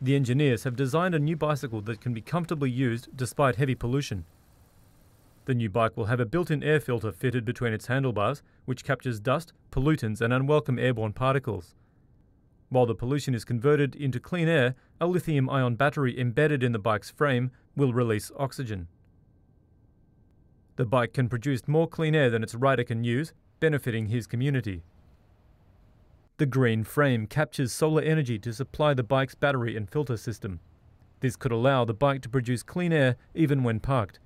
The engineers have designed a new bicycle that can be comfortably used despite heavy pollution. The new bike will have a built-in air filter fitted between its handlebars, which captures dust, pollutants and unwelcome airborne particles. While the pollution is converted into clean air, a lithium-ion battery embedded in the bike's frame will release oxygen. The bike can produce more clean air than its rider can use, benefiting his community. The green frame captures solar energy to supply the bike's battery and filter system. This could allow the bike to produce clean air even when parked.